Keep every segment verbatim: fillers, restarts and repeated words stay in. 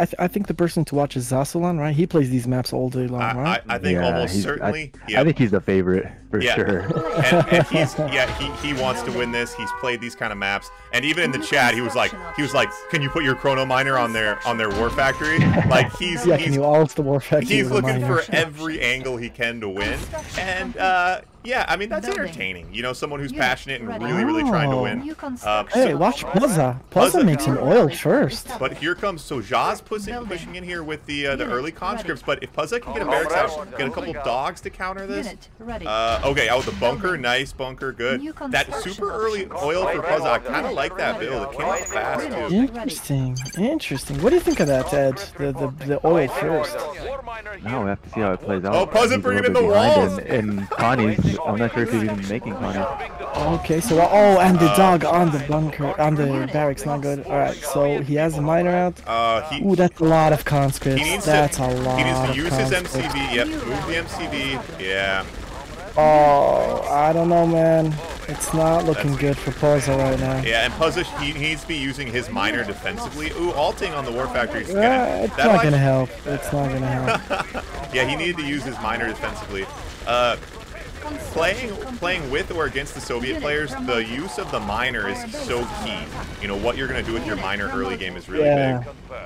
I, th I think the person to watch is Zhasulan, right? He plays these maps all day long, right? I, I, I think yeah, almost certainly. I, yeah. I think he's the favorite for yeah. sure. and, and he's yeah, he, he wants to win this. He's played these kind of maps, and even in the chat, he was like, he was like, "Can you put your Chrono Miner on their on their War Factory?" Like he's yeah, he's, can you all the War Factory. He's looking for every angle he can to win, and uh, yeah, I mean that's entertaining. You know, someone who's passionate and really, really trying to win. Uh, hey, so, watch Puzza. Puzza makes an oil first. But here comes so Zha's pushing, pushing in here with the uh, the early conscripts. But if Puzza can get a barracks out, get a couple dogs to counter this. Uh, okay, out with the bunker. Nice bunker. Good. That super early oil for Puzza. I kind of like that build. It came out fast too. Interesting. Interesting. What do you think of that, Ed? The the the oil first. Now we have to see how it plays out. Oh, Puzza bringing in the walls. And Connie's. I'm not sure if he's even making Connor. Okay, so oh, and the uh, dog on the bunker, on the barracks, not good. All right, so he has a miner out. Uh, he, Ooh, that's a lot of conscripts. That's to, a lot. He needs to use his M C V. Yep, move the M C V. Yeah. Oh, I don't know, man. It's not looking That's good for Puzza right now. Yeah, and Puzza, he, he needs to be using his miner defensively. Ooh, alting on the War Factory. Yeah, it's not going to help. It's not going to help. Yeah, he needed to use his miner defensively. Uh. Playing, playing with or against the Soviet players, the use of the miner is so key. You know what you're gonna do with your miner early game is really yeah. big.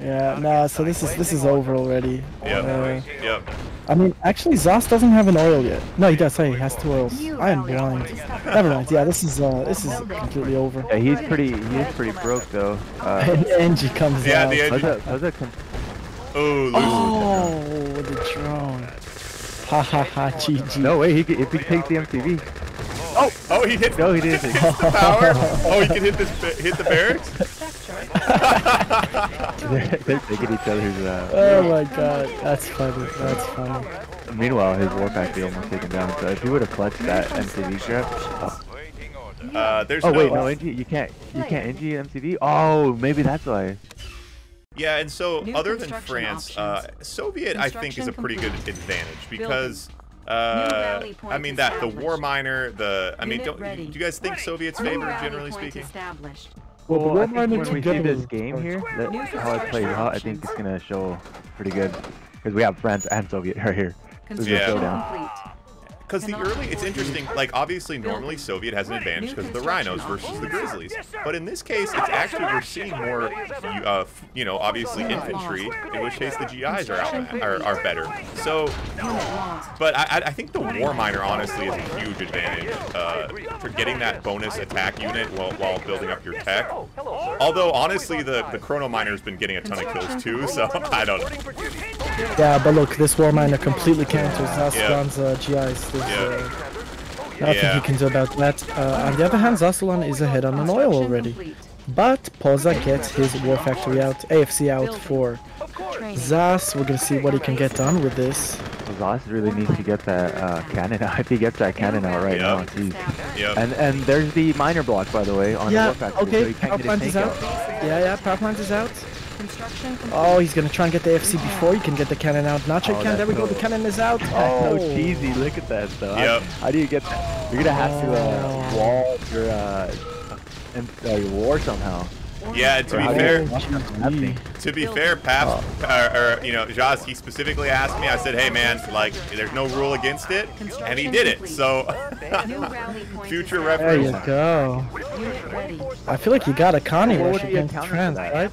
Yeah. Nah. So this is this is over already. Yep. Uh, yep. I mean, actually, Zhas doesn't have an oil yet. No, he does. Sorry, he has two oils. I am blind. Never mind. Yeah, this is uh, this is completely over. Yeah, he's pretty he's pretty broke though. Uh, N G comes yeah, out. Yeah, the N G. How's that, how's that oh, oh, the drone. Ha ha ha, G G. No way, he could, if he takes the M C V. Oh, oh, he hit. No, he didn't. Hits the power. Oh, he can hit this, hit the barracks. they're, they're taking each other's. Uh, oh my God, that's funny. That's funny. Meanwhile, his War Factory almost taken down. So if he would have clutched that M C V grab. Oh. Uh, there's oh no, wait, no, N G, you can't, you can't N G M C V. Oh, maybe that's why. Yeah, and so New other than France, uh, Soviet, I think, is a pretty complete. good advantage because, uh, I mean, that the War Miner, the, I mean, don't, do you guys think Soviet's favored, generally speaking? Well, well I think when we see this game here, that, how it plays out, I think it's going to show pretty good because we have France and Soviet right here. This yeah. showdown. Because the early, it's interesting, like obviously normally Soviet has an advantage because of the Rhinos versus the Grizzlies. But in this case, it's actually, we're seeing more, uh, you know, obviously infantry, in which case the G Is are, out, are, are better. So, but I, I think the War Miner honestly is a huge advantage uh, for getting that bonus attack unit while, while building up your tech. Although honestly, the, the Chrono Miner has been getting a ton of kills too, so I don't know. Yeah, but look, this War Miner completely counters Zhasulan's uh, G Is. Yeah. Nothing yeah. he can do about that. Uh, on the other hand, Zhasulan is ahead on an oil already. But Puzza gets his War Factory out, A F C out for Zhas. We're going to see what he can get done with this. Zhas really needs to get that uh, cannon out. If he gets that cannon out right yep. now, yep. And and there's the miner block, by the way, on yeah, the War Factory. Okay, so power plant is out. out. Yeah, yeah, power plant is out. Oh, he's gonna try and get the A F C before he can get the cannon out. Nacho oh, can, there we go, cool. the cannon is out. Oh, so cheesy, look at that though. Yep. How, how do you get that? You're gonna have to uh, wall your, uh, your war somehow. Yeah, to be fair, to be fair, Paps, or, or you know, Zhas, he specifically asked me. I said, "Hey, man, like, there's no rule against it," and he did it. So, future reference. There you go. I feel like you got a Connie rush against France, right?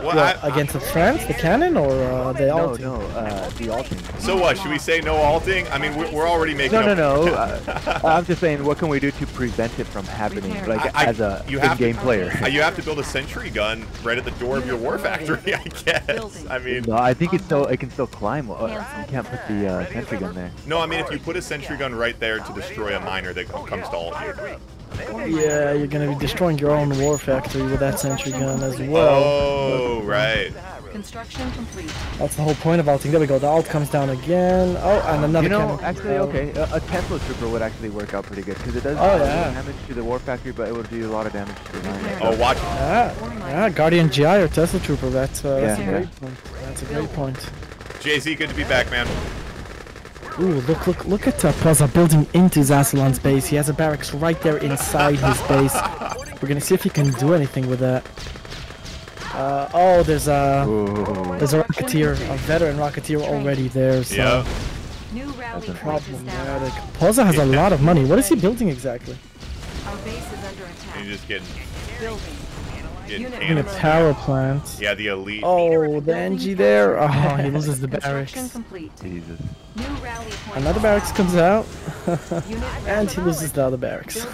Well, well, I, against I, France, the cannon, or uh, the alting? No, no, uh, the alting. So what? Should we say no alting? I mean, we're, we're already making. No, no, no. uh, I'm just saying, what can we do to prevent it from happening? Like I, as a in-game player, you have to build a sentry gun right at the door of your War Factory. I guess. I mean, no, I think it's still it can still climb. You can't put the uh, sentry gun there. No, I mean, if you put a sentry gun right there to destroy a miner that comes to all of you. Yeah, you're gonna be destroying your own War Factory with that sentry gun as well. Oh, right. Construction complete. That's the whole point of alting. There we go. The alt comes down again. Oh, and another. You know, actually, okay, a, a Tesla trooper would actually work out pretty good because it does oh, yeah. damage to the War Factory, but it would do a lot of damage to the mine. Oh, watch. Yeah, yeah, Guardian G I or Tesla trooper. That's, uh, yeah, that's yeah. a great point. That's a great point. Jay Z, good to be back, man. Ooh, look, look, look at uh, Puzza building into Zhasulan's base. He has a barracks right there inside his base. We're gonna see if he can do anything with that. Uh, oh, there's a Ooh. there's a Rocketeer, a veteran Rocketeer already there. So yeah. That's problematic. Puzza has yeah. a lot of money. What is he building exactly? Our base is under attack. He's just getting in a power plant. Yeah, the elite. Oh, the N G there. Oh, he loses the barracks. Jesus. Another barracks comes out, and he loses the other barracks.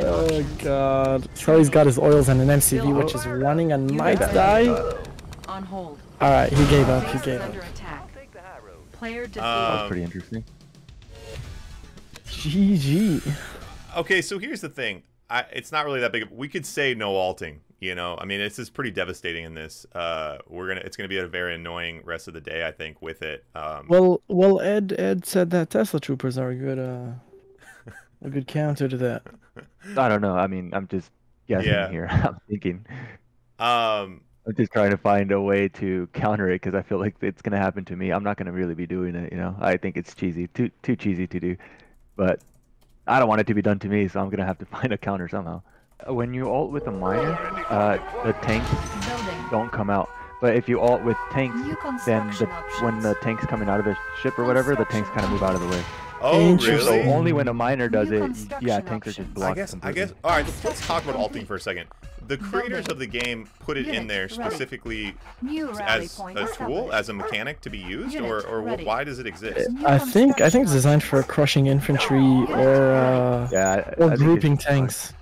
Oh god. Charlie's got his oils and an M C V which is running and might die. Alright, he gave up, he gave up. Um, that was pretty interesting. G G. Okay, so here's the thing. I, it's not really that big. We could say no alting, you know. I mean, this is pretty devastating in this. Uh, we're gonna. It's gonna be a very annoying rest of the day, I think, with it. Um, well, well, Ed, Ed said that Tesla troopers are a good, uh, a good counter to that. I don't know. I mean, I'm just guessing yeah. here. I'm thinking. Um, I'm just trying to find a way to counter it because I feel like it's gonna happen to me. I'm not gonna really be doing it, you know. I think it's cheesy, too, too cheesy to do, but. I don't want it to be done to me, so I'm gonna have to find a counter somehow. When you ult with a miner, uh, the tanks don't come out. But if you ult with tanks, then the, when the tank's coming out of the ship or whatever, the tanks kind of move out of the way. Oh, really? So only when a miner does it, yeah, tanks are just blocked. I guess, I guess, alright, let's talk about ulting for a second. The creators of the game put it in there specifically as a tool, as a mechanic to be used, or, or why does it exist? I think I think it's designed for crushing infantry or, uh, yeah, I, or grouping tanks.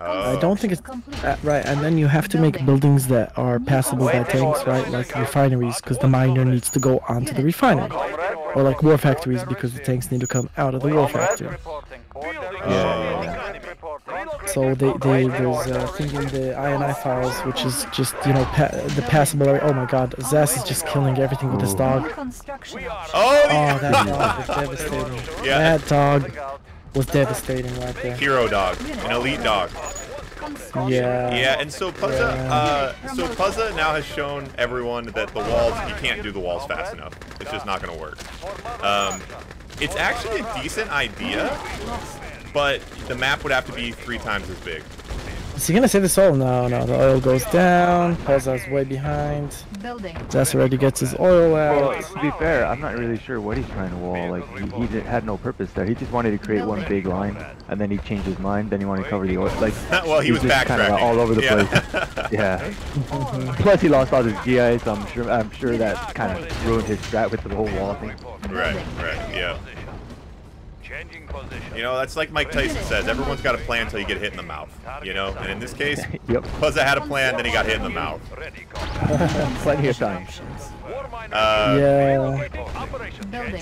Oh. I don't think it's uh, right, and then you have to make buildings that are passable by tanks, right? Like refineries, because the miner needs to go onto the refinery, or like war factories, because the tanks need to come out of the war factory. Yeah. So they, they there's a uh, thing in the I N I files, which is just, you know, pa the passable area. Oh my god, Zas is just killing everything with his dog. Oh, oh that dog was devastating. Yeah. That dog was devastating right there. Hero dog, an elite dog. Yeah. Yeah, and so Puzza, yeah. uh, so Puzza now has shown everyone that the walls, you can't do the walls fast enough. It's just not going to work. Um, it's actually a decent idea, but the map would have to be three times as big. Is he going to save this oil? No, no, the oil goes down, Puzza's way behind. That's already gets his oil out. Well, to be fair, I'm not really sure what he's trying to wall. Like, he, he had no purpose there. He just wanted to create one big line, and then he changed his mind, then he wanted to cover the oil. Like, well, he was backtracking. Kind of all over the yeah. place. Yeah. Plus, he lost all his G I, so I'm sure, I'm sure that kind of ruined his strat with the whole wall thing. Right, right, yeah. You know, that's like Mike Tyson says, everyone's got a plan until you get hit in the mouth, you know? And in this case, yep. Puzza had a plan, then he got hit in the mouth. Plenty of times. Uh, yeah.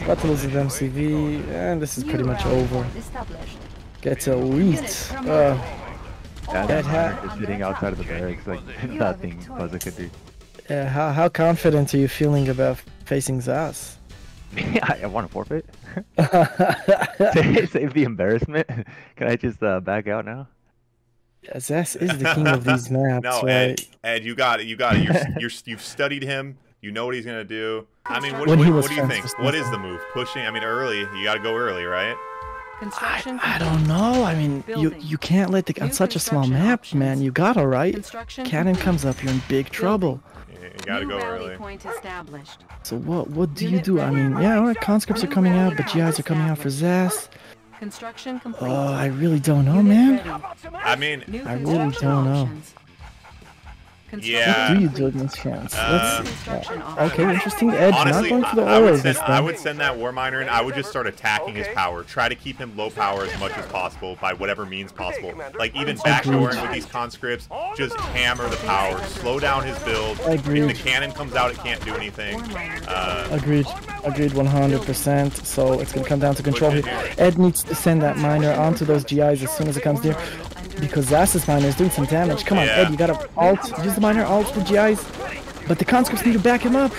Got to lose with M C V, and this is pretty much over. Get to elite. Uh, that hat is sitting outside of the barracks, like nothing Puzza could do. Yeah, how, how confident are you feeling about facing Zas? I want to forfeit. save, save the embarrassment. Can I just uh, back out now? Zas is the king of these maps. No, right? Ed, Ed, you got it. You got it. You're, you're, you've studied him. You know what he's gonna do. I mean, what, what, what, what do you think? What is the move? Pushing? I mean, early. You got to go early, right? Construction. I, I don't know. I mean, you you can't let the on such a small map, man. You gotta right. Cannon comes up. You're in big trouble. You gotta go early. So what what do you do? I mean, yeah, all right, conscripts are coming out, but G Is are coming out for Zas. Construction complete. Oh, I really don't know, man. I mean, I really don't know. Yeah. What do you do in this chance? Um, okay, interesting. Ed's honestly, not going for the I, would send, I would send that War Miner in. I would just start attacking his power. Try to keep him low power as much as possible by whatever means possible. Like even backdooring with these conscripts, just hammer the power. Slow down his build. Agreed. If the cannon comes out, it can't do anything. Uh, Agreed. Agreed one hundred percent. So it's going to come down to control here. Ed needs to send that miner onto those G Is as soon as it comes near. Because Zas's miner is doing some damage. Come on, yeah. Ed, you gotta alt, use the miner, alt for G Is. But the conscripts need to back him up.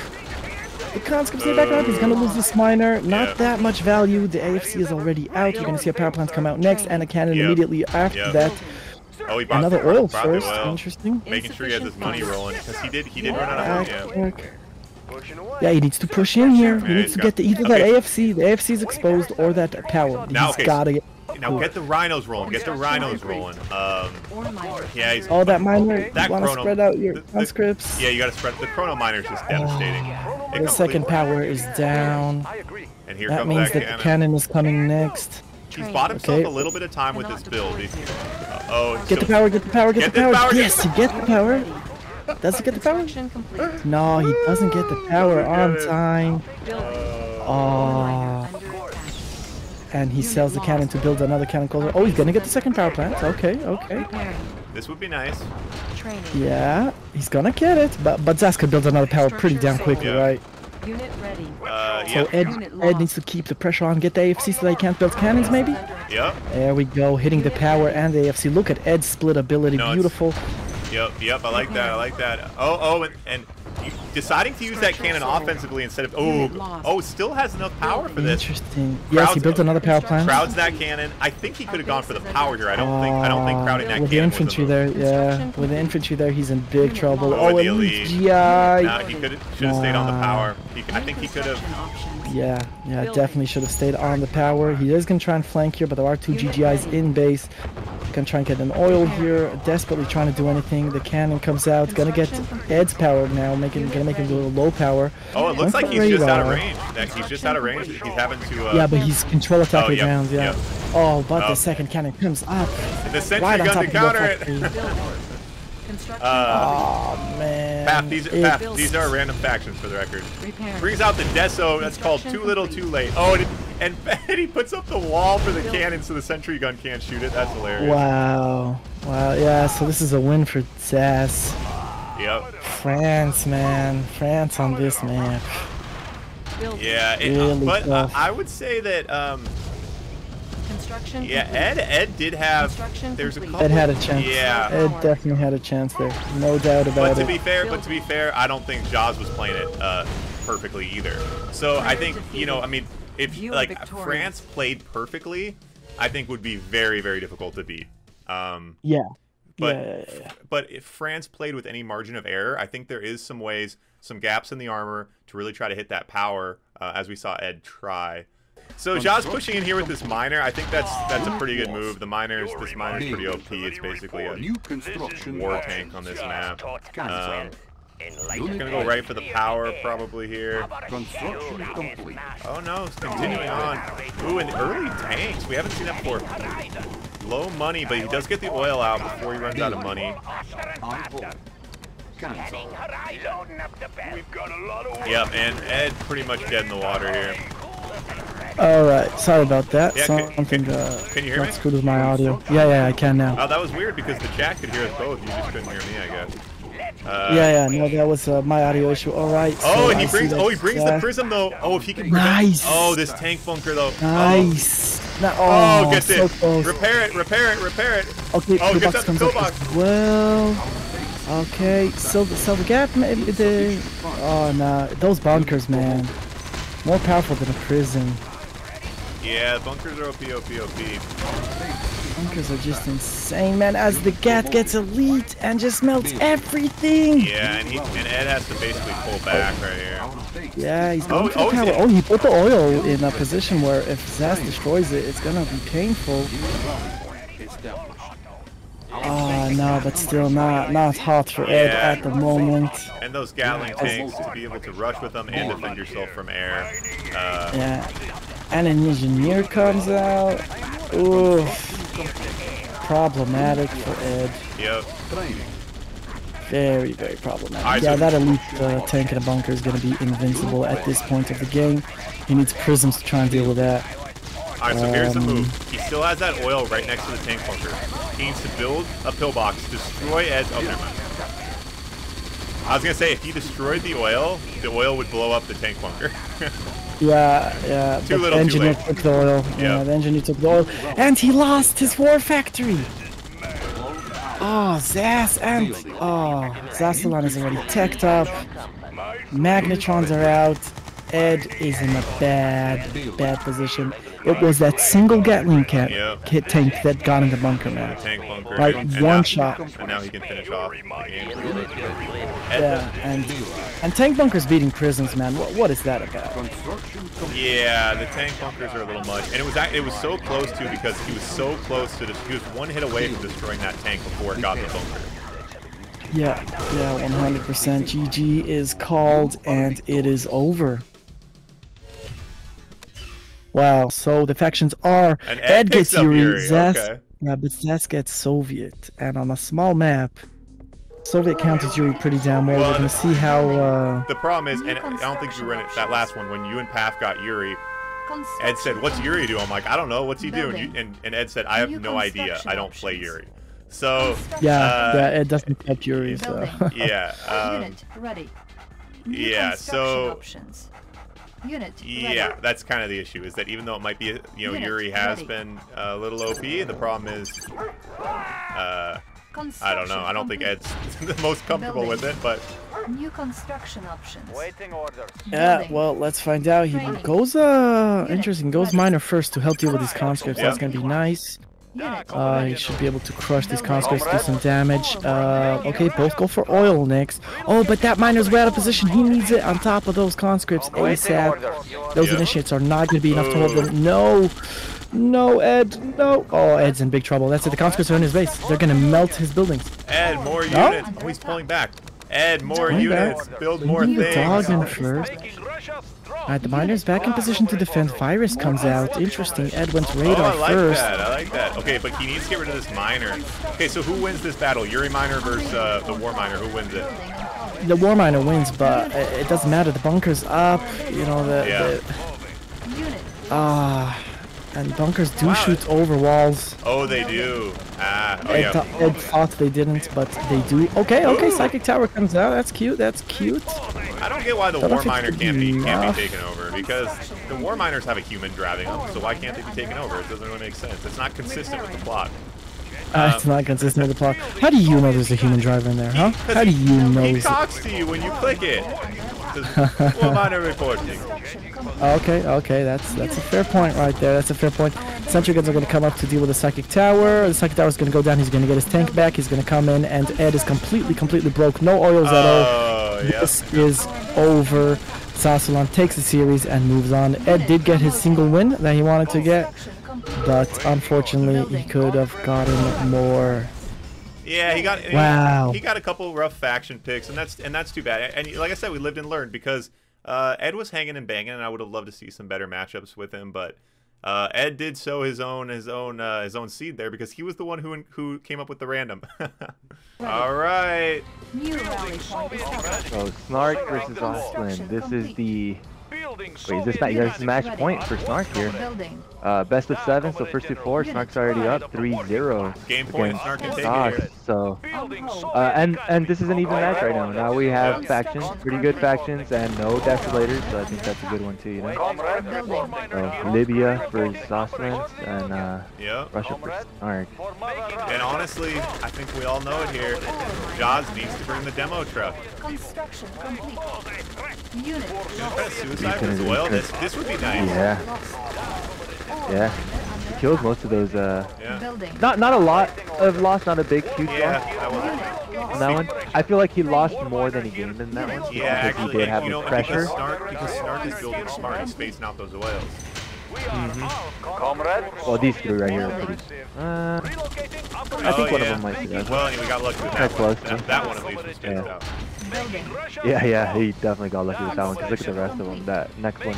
The conscripts need to back him up. He's gonna lose this miner. Not yeah. that much value. The A F C is already out. You're gonna see a power plant come out next and a cannon yeah. immediately after yeah. that. Oh, he bought another oil first. Oil. Interesting. Making sure he has his money rolling. Because he did, he did yeah. run out of money. Yeah. Yeah, he needs to push in here. He yeah, needs to got... get the, either okay. that A F C, the A F C is exposed, or that tower. Now, he's okay. gotta get... Now get the rhinos rolling. Get the rhinos rolling. Um, yeah, he's... Oh, that miner. That you want to spread out your the, the, conscripts. Yeah, you gotta spread... The Chrono Miner is just devastating. Oh, the second power is down. And here that comes means that, that the cannon is coming next. He's bought himself okay. a little bit of time with this build. He's, uh, oh, get so, the power, get the power, get, get the power. Yes, he gets the power. Does he get the power? No, he doesn't get the power on time. Oh. And he sells the cannon to build another cannon colder. Oh, he's gonna get the second power plant. Okay, okay. This would be nice. Yeah, he's gonna get it. But but Zaz could build another power pretty damn quickly, yeah. right? Unit ready. Uh, so yep. Ed, Ed needs to keep the pressure on, get the A F C so they can't build cannons maybe? Yep. There we go, hitting the power and the A F C. Look at Ed's split ability, no, beautiful. Yep, yep, I like that, I like that. Oh, oh, and, and deciding to use that cannon offensively instead of... Oh, oh, still has enough power for this. Interesting. Yes, crowds, he built another power plant. Crowds that cannon. I think he could have gone for the power here. I don't think I don't think crowding that with cannon. With the infantry there, yeah. With the infantry there, he's in big trouble. Oh, oh the elite. G I. Nah, he could should have stayed on the power. He, I think he could have... Yeah, yeah, definitely should have stayed on the power. He is going to try and flank here, but there are two G G Is in base. Gonna try and get an oil here, desperately trying to do anything. The cannon comes out, gonna get Ed's power now, making gonna make him do a low power. Oh, it looks like he's radar. just out of range. That he's just out of range. He's having to. Uh... Yeah, but he's control attacking oh, yep, rounds. Yeah. Yep. Oh, but oh. the second cannon comes up. The sentry right gun to counter it. uh, oh man. Pap, these, Pap, these are random factions for the record. Repair. Brings out the Deso. That's called too little, too late. Oh. And it, And he puts up the wall for the cannon so the sentry gun can't shoot it. That's hilarious. Wow. Wow, yeah, so this is a win for Zaz. Yep. France, man. France on this, man. Yeah, it, really but uh, I would say that... Um, Construction yeah, Ed Ed did have... There's a couple, Ed had a chance. Yeah. Ed definitely had a chance there. No doubt about it. But to be fair, but to be fair, I don't think Zaz was playing it uh, perfectly either. So I think, you know, I mean... If like France played perfectly, I think would be very very difficult to beat. Um, yeah. But yeah, yeah, yeah. but if France played with any margin of error, I think there is some ways, some gaps in the armor to really try to hit that power, uh, as we saw Ed try. So Zhaz pushing in here with this miner. I think that's that's a pretty good move. The miners, this miner's pretty O P. It's basically a new construction war tank on this map. Um, He's gonna go right for the power probably here. Construction complete. Oh no, it's continuing on. Ooh, and early tanks. We haven't seen that before. Low money, but he does get the oil out before he runs out of money. Yep, and Ed pretty much dead in the water here. Alright, sorry about that. Yeah, can, Something can, uh, can you hear not screwed with my audio. Yeah, yeah, I can now. Oh, that was weird because the chat could hear us both. You just couldn't hear me, I guess. Uh, yeah, yeah, no, that was uh, my audio issue. All right. Oh, so and he I brings, oh, he brings yeah. the prism though. Oh, if he can. Nice. Oh, this tank bunker though. Nice. Oh, no, oh, oh gets it. So repair it, repair it, repair it. Okay. Oh, gets up the pillbox. Well. Okay. So, so the gap maybe the. Oh no, those bunkers, man. More powerful than a prism. Yeah, bunkers are O P, O P, O P. Bunkers are just insane, man, as the Gat gets elite and just melts everything. Yeah, and, he, and Ed has to basically pull back oh. right here. Yeah, he's going oh, for oh, power. Yeah. Oh, he put the oil in a position where if Zaz destroys it, it's gonna be painful. Oh, no, but still not not hot for Ed yeah. at the moment. And those Gatling tanks, to be able to rush with them and defend yourself from air. Uh, yeah, and an engineer comes out. Oof. Problematic for Ed. Yep. Very, very problematic. Right, yeah, so that elite uh, tank in a bunker is going to be invincible at this point of the game. He needs prisms to try and deal with that. Alright, so um, here's the move. He still has that oil right next to the tank bunker. He needs to build a pillbox, destroy Ed's other oh, I was going to say, if he destroyed the oil, the oil would blow up the tank bunker. Yeah, yeah, too but the engineer took the oil. Yep. Yeah, the engineer took the oil. And he lost his war factory! Oh, Zaz and... Oh, Zhasulan is already teched up. Magnetrons are out. Ed is in a bad, bad position. It was that single Gatling cat yep. hit tank that got in the bunker, man. Tank bunker. Like and one now, shot. And now he can finish off the game. Yeah, and, and tank bunkers beating prisons, man. What, what is that about? Yeah, the tank bunkers are a little much. And it was it was so close to because he was so close to this. He was one hit away from destroying that tank before it got in the bunker. Yeah, yeah, one hundred percent. G G is called and it is over. Wow, so the factions are Ed, Ed gets Yuri, Zas, okay. yeah, but Zas gets Soviet, and on a small map, Soviet counters Yuri pretty damn well. We're gonna see how. Uh, the problem is, and I don't think you were in it, that last one when you and Path got Yuri. Ed said, "What's Yuri do?" I'm like, "I don't know. What's he do?" And, you, and, and Ed said, "I have no idea. I don't play Yuri." So yeah, uh, yeah, Ed doesn't play Yuri. So. yeah, um, yeah, so. Options. Unit, yeah, that's kind of the issue, is that even though it might be, you know, Unit, Yuri has ready. been a little O P, the problem is, uh, I don't know, I don't think Ed's the most comfortable Building. with it, but... New construction options. Waiting orders. Yeah, well, let's find out. He Training. goes, uh, Unit, interesting, goes ready. Miner first to help deal with these conscripts, yeah. that's gonna be nice. Uh, he should be able to crush these conscripts, do some damage. Uh, okay, both go for oil next. Oh, but that miner's way out of position. He needs it on top of those conscripts ASAP. Those initiates are not going to be enough to hold them. No, no, Ed, no. Oh, Ed's in big trouble. That's it. The conscripts are in his base. They're going to melt his buildings. Ed, more no? units. Oh, he's pulling back. Ed, more Going units. Back. Build more things. Dogman first. Alright, the miner's back in position to defend. Virus comes out. Interesting. Ed went radar oh, I like first. That. I like that. Okay, but he needs to get rid of this miner. Okay, so who wins this battle? Yuri Miner versus uh, the War Miner. Who wins it? The War Miner wins, but it doesn't matter. The bunker's up. You know, the... Yeah. Ah... And bunkers do wow. shoot over walls. Oh, they do. Ah, oh, Ed, yeah. th Ed thought they didn't, but they do. Okay, okay, Ooh. Psychic Tower comes out. That's cute, that's cute. I don't get why the War Miner can't be, can't be taken over, because the War Miners have a human driving them, so why can't they be taken over? It doesn't really make sense. It's not consistent with the plot. Uh, it's not consistent with the plot. How do you know there's a human driver in there, huh? How do you know? He talks to you when you click it. War Miner reporting. Okay, okay, that's that's a fair point right there. That's a fair point. Sentry guns are going to come up to deal with the Psychic Tower. The Psychic Tower is going to go down. He's going to get his tank back. He's going to come in, and Ed is completely, completely broke. No oils at all. This is over. Zhasulan takes the series and moves on. Ed did get his single win that he wanted to get, but unfortunately he could have gotten more. Yeah, he got wow. he got a couple rough faction picks, and that's and that's too bad. And like I said, we lived and learned because uh, Ed was hanging and banging, and I would have loved to see some better matchups with him. But uh, Ed did sow his own his own uh, his own seed there because he was the one who who came up with the random. All right. So Snark versus Austin. This is the. Wait, is this not your match point for Snark here? Uh, best of seven, so first to four, Snark's already up three zero. Game point, Snark can take it here. So, uh, and, and this is an even match right now. Now we have factions, pretty good factions, and no desolators, so I think that's a good one too, you know? Uh, Libya for Zhasulan, and uh, Russia for Snark. And honestly, I think we all know it here. Zhaz needs to bring the demo truck. Construction complete. Unit. Suicide as well. This, this would be nice. Yeah. Yeah. He kills most of those. Uh, yeah. Not not a lot of loss, not a big huge yeah, loss. That one. That one. I feel like he lost more than he gained in that one. Yeah, because actually, he did have you know, the pressure. Because Snark, because Snark is building smart and spacing out those oils. Mm-hmm. Well, these three right here are pretty... Uh, I think oh, one yeah. of them might be that. Well, anyway, we got lucky with that one. That, that one at least was spaced yeah. out. Yeah, yeah, he definitely got lucky with that one, because look at the rest of them. That next one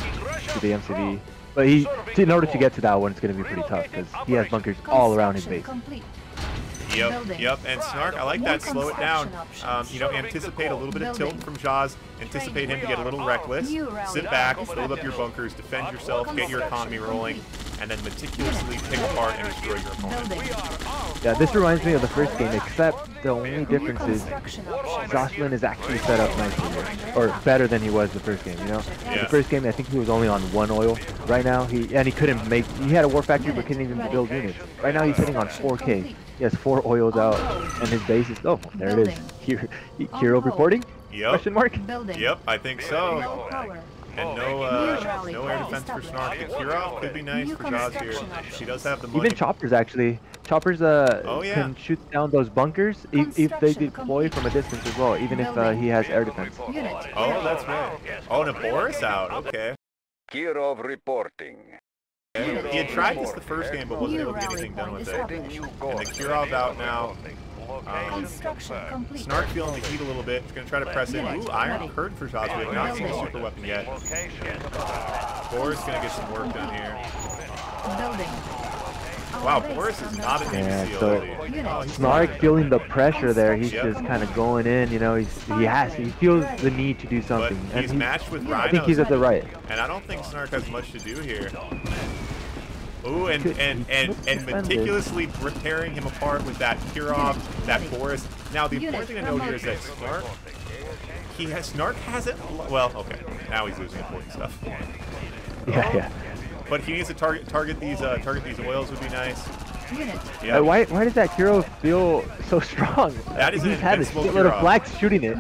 to the M C V. But he, to, in order to get to that one, it's going to be pretty tough, because he has bunkers all around his base. Yep, yep, and Snark, I like that, slow it down. Um, you know, anticipate a little bit of tilt from Zhaz, anticipate him to get a little reckless, sit back, build up your bunkers, defend yourself, get your economy rolling, and then meticulously pick apart and destroy your opponent. Yeah, this reminds me of the first game, except the only difference is Zhasulan is actually set up nicely, or better than he was the first game, you know? Yeah. The first game, I think he was only on one oil. Right now, he and he couldn't make, he had a war factory but couldn't even build units. Right now, he's hitting on four K. He has four oils out, and his base is oh, there it is. Kirov reporting? Yep. Question mark? Yep, I think so. And no, uh, no air defense for Snark. The Kirov could be nice for jobs here. She does have the money. Even choppers, actually. Choppers uh, oh, yeah. can shoot down those bunkers if, if they deploy from a distance as well, even if uh, he has air defense. Oh, that's right. Oh, and a Boris out. Okay. Kirov reporting. Yeah, he had tried this the first game, but wasn't able to get anything done with it. And the Kirov's out now. Um, Snark feeling the heat a little bit. He's going to try to press in. Ooh, Iron Curtain for Zhasulan. Not seeing a super weapon yet. Boris going to get some work done here. Wow, Boris is not a yeah, so oh, Snark feeling the pressure there. He's yep. just kind of going in, you know. He's he has he feels the need to do something. But he's and matched he's, with Rhino. I think he's at the right. And I don't think Snark has much to do here. Ooh, and and and and meticulously tearing him apart with that Kirov, that Boris. Now the important thing to note here is that Snark, he has Snark has it. Well, okay, now he's losing important stuff. Yeah, yeah. But he needs to target target these uh, target these oils would be nice. Yeah. Uh, why why does that Kirov feel so strong? That is He's an had a shitload of blacks shooting it.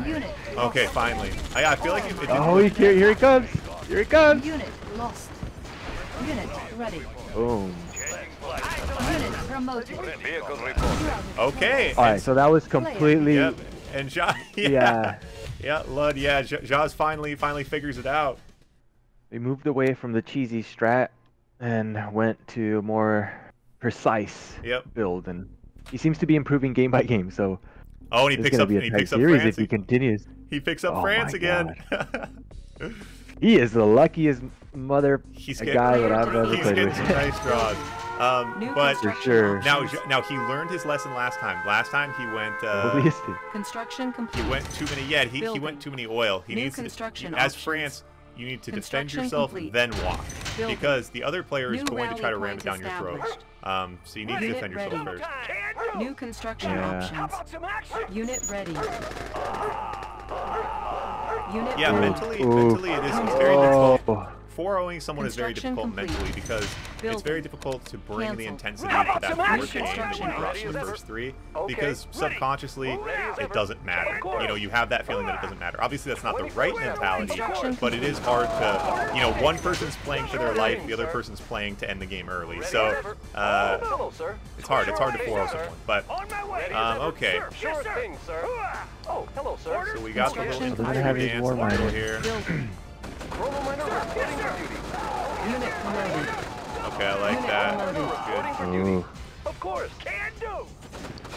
Okay, finally. I, I feel like it, it oh, he, here here he comes. Here he comes. Unit lost. Unit ready. Boom. Unit promoted. Okay. All right, so that was completely. Yep. And Ja. Yeah. Yeah. Yeah, Lud. Yeah, Jaws finally finally figures it out. We moved away from the cheesy strat and went to a more precise yep. build, and he seems to be improving game by game. So, oh, and he picks up and he picks up France if he continues. He picks up oh France again. He is the luckiest mother he's getting, guy that I've ever he's played getting with. Some nice draws. Um, but for sure. Now, now he learned his lesson last time. Last time he went. Uh, construction complete. He went too many. Yeah, he, he went too many oil. He New needs construction as options. France. You need to defend yourself, complete. Then walk, Building. Because the other player is New going to try to ram it down your throat. Um, so you need Unit to defend ready. Yourself first. New construction yeah. options. Unit ready. Unit yeah, ready. Mentally, Ooh. mentally it is it's very difficult. four oh-ing someone is very difficult complete. Mentally because Building. It's very difficult to bring Cancel. The intensity of that fourth game that you rushed in the first three okay. because subconsciously it doesn't matter. You know, you have that feeling that it doesn't matter. Obviously that's not the right mentality, but it is hard to, you know, one person's playing for their life, the other person's playing to end the game early. So, uh, it's hard. It's hard to four oh someone, but, um, okay. Oh, hello, sir. So we got the little dance a little here. Okay, I like that. That was good. Oh.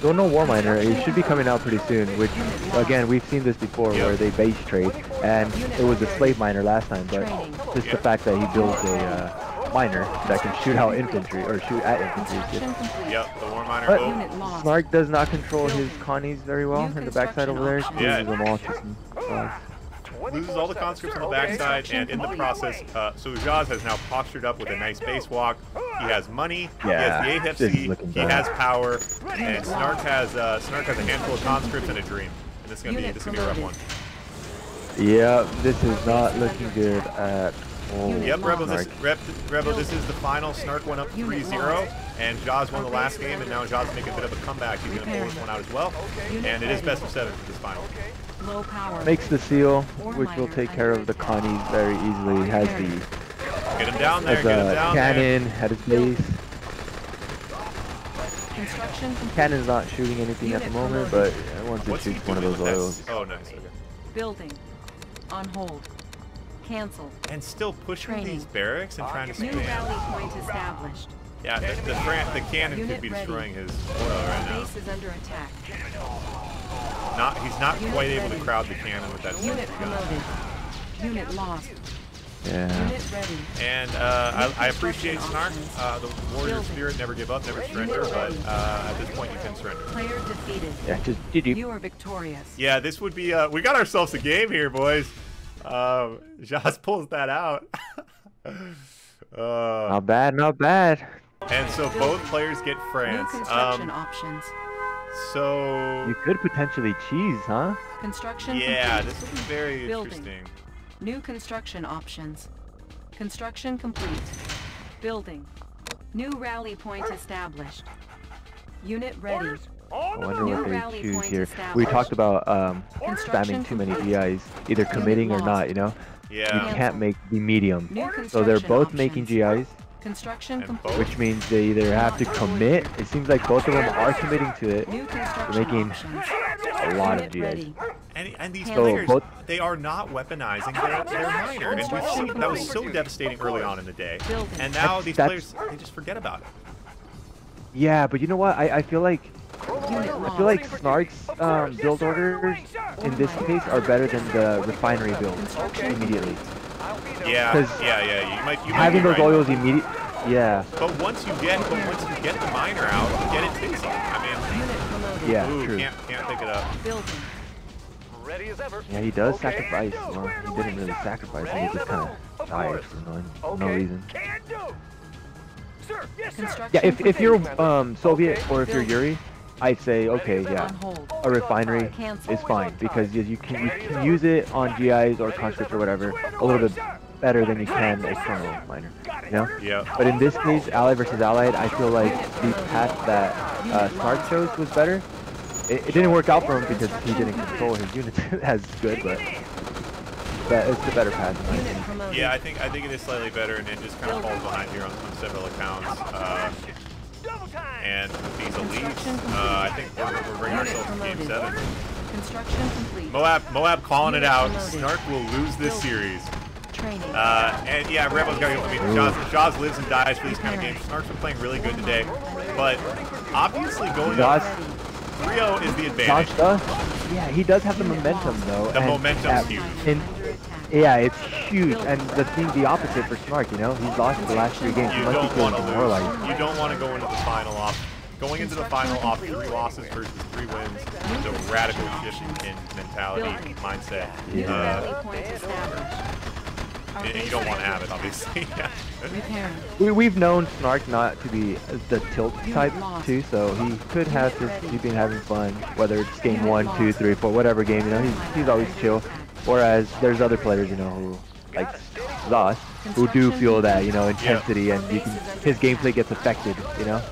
Don't know War Miner, it should be coming out pretty soon, which, again, we've seen this before yep. where they base trade, and it was a slave miner last time, but just the fact that he builds a uh, miner that can shoot out infantry, or shoot at infantry. Just. Yep, the War Miner. But Snark does not control his connies very well in the backside over there. She yeah. them all some, uh, loses all the conscripts on the backside, and in the process, uh, so Zhaz has now postured up with a nice base walk. He has money, yeah, he has the A F C, he has power, and Snark has uh, Snark has a handful of conscripts and a dream. And this is gonna be this is gonna be a rough one. Yeah, this is not looking good at all. Yep, Rebel, this, Rep, Rebel, this is the final. Snark went up three zero, and Zhaz won the last game, and now Zhaz making a bit of a comeback. He's gonna pull this one out as well, and it is best of seven for this final. Low power. Makes the seal, which will take care of the connies very easily. Has the get him down there, has get him down cannon there. At his base. Cannon's not shooting anything Unit at the moment, promoted. But once it shoots one of those oils. Oh, nice. Okay. Building on hold. Cancel. And still pushing Training. These barracks and trying to scan. New rally point established. Yeah, the, the, the, the cannon Unit could be destroying ready. His oil right now. Base is under attack. Not, he's not Unit quite ready. Able to crowd the cannon with that Unit promoted. Unit lost. Yeah. Unit ready. And uh, I, I appreciate Snark. Uh, the warrior spirit, never give up, never surrender, but uh, at this point you can surrender. Player defeated. Yeah, just did you. You are victorious. Yeah, this would be. Uh, we got ourselves a game here, boys. Um, Zhaz pulls that out. uh, not bad, not bad. And so both players get France. New construction um, options. So you could potentially cheese, huh? Construction. Yeah, complete. This is very Building. Interesting. New construction options. Construction complete. Building. New rally point established. Unit ready. I wonder what they choose here. We talked about um, spamming too many G Is, either committing or not, you know? Yeah. You can't make the medium. So they're both options. making G Is. Construction complete. Which means they either have to commit. It seems like both of them are committing to it. They're making a lot of G Is. And, and these so players, both, they are not weaponizing their, their miner. And we've seen that was so devastating early on in the day. And now these players, they just forget about it. Yeah, but you know what? I, I feel like I feel like Snark's um, build orders in this case are better than the refinery build immediately. Yeah, yeah, yeah. You might, you having might be those right. oils immediately. Yeah. But once you get, but once you get the miner out, you get it fixed. I mean, yeah, ooh, true. Can't, can't pick it up. Ready as ever. Yeah, he does okay, sacrifice. Well, he didn't really sacrifice. He just kind of died for no, okay. no reason. Sir, yes, sir. Yeah, if if you're um Soviet okay. or if you're Yuri, I'd say okay, yeah, a refinery is fine because you can you can use it on G Is or conscripts or whatever a little bit better than you can a Chrono Miner, you know? Yeah. But in this case, Allied versus Allied, I feel like the path that uh, Snark chose was better. It, it didn't work out for him because he didn't control his units as good, but. But it's the better path. Right? Yeah, I think I think it is slightly better, and it just kind of falls behind here on, on several accounts. Uh, and these elites, uh, I think we're, we're bringing ourselves to game seven. Moab, Moab calling it out. Snark will lose this series. Uh, and yeah, Rebel's got to go. I mean, Jaws, Jaws lives and dies for these kind of games. Snark's been playing really good today, but obviously going up three oh is the advantage. Yeah, he does have the momentum though. The momentum's huge. In, Yeah, it's huge, and the thing, the opposite for Snark, you know? He's lost the last three games. You don't want to lose. Like you don't want to go into the final off. Going into the final off three losses versus three wins is a radical shift in mentality and mindset. Yeah. Uh, and you don't want to have it, obviously. we, we've known Snark not to be the tilt type, too, so he could have just he's been having fun, whether it's game one, two, three, four, whatever game, you know? He's, he's always chill. Whereas there's other players, you know, who, like Zoss, who do feel that, you know, intensity, yep. and you can, his gameplay gets affected, you know.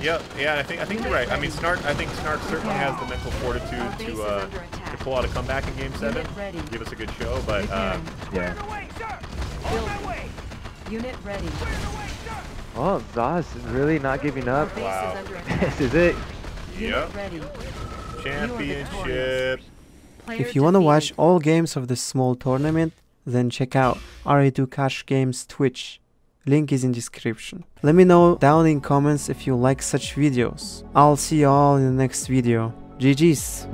Yep. Yeah, I think I think you're right. I mean, Snark, I think Snark certainly has the mental fortitude to uh, to pull out a comeback in Game Seven, give us a good show. But uh, yeah. Unit ready. Oh, Zoss really not giving up. Wow. This is it. Yep. Championship. If you want to watch all games of this small tournament, then check out R A two cash games Twitch. Link is in description. Let me know down in comments if you like such videos. I'll see you all in the next video. G G's!